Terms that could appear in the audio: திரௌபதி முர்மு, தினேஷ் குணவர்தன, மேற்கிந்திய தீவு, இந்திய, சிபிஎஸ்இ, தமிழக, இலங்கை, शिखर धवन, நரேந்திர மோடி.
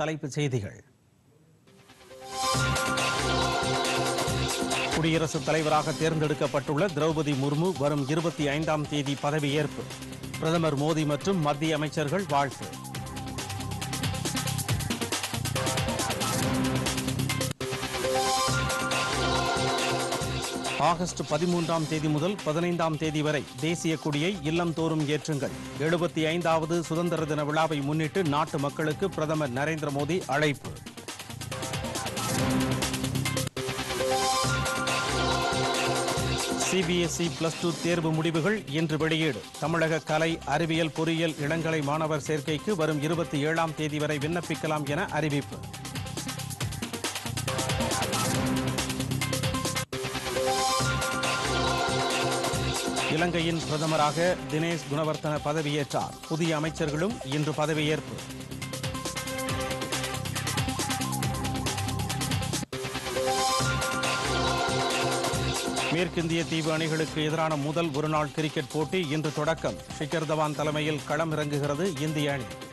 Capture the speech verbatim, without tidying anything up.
தலைப்புச் செய்திகள். குடியரசுத் தலைவராக தேர்ந்தெடுக்கப்பட்டுள்ள திரௌபதி முர்மு வரும் இருபத்தி ஐந்தாம் தேதி பதவியேற்பு. பிரதமர் மோடி மற்றும் மத்திய அமைச்சர்கள் வாழ்த்து. ஆகஸ்ட் பதிமூன்றாம் தேதி முதல் பதினைந்தாம் தேதி வரை தேசிய கொடியை இல்லம்தோறும் ஏற்றுங்கள். எழுபத்தி ஐந்தாவது சுதந்திர தின விழாவை முன்னிட்டு நாட்டு மக்களுக்கு பிரதமர் நரேந்திர மோடி அழைப்பு. சிபிஎஸ்இ பிளஸ் டூ தேர்வு முடிவுகள் இன்று வெளியீடு. தமிழக கலை, அறிவியல், பொறியியல் இளங்கலை மாணவர் சேர்க்கைக்கு வரும் இருபத்தி ஏழாம் தேதி வரை விண்ணப்பிக்கலாம் என அறிவிப்பு. இலங்கையின் பிரதமராக தினேஷ் குணவர்தன பதவியேற்றார். புதிய அமைச்சர்களும் இன்று பதவியேற்பு. மேற்கிந்திய தீவு அணிகளுக்கு எதிரான முதல் ஒருநாள் கிரிக்கெட் போட்டி இன்று தொடக்கம். ஷிகர் தவான் தலைமையில் களமிறங்குகிறது இந்திய அணி.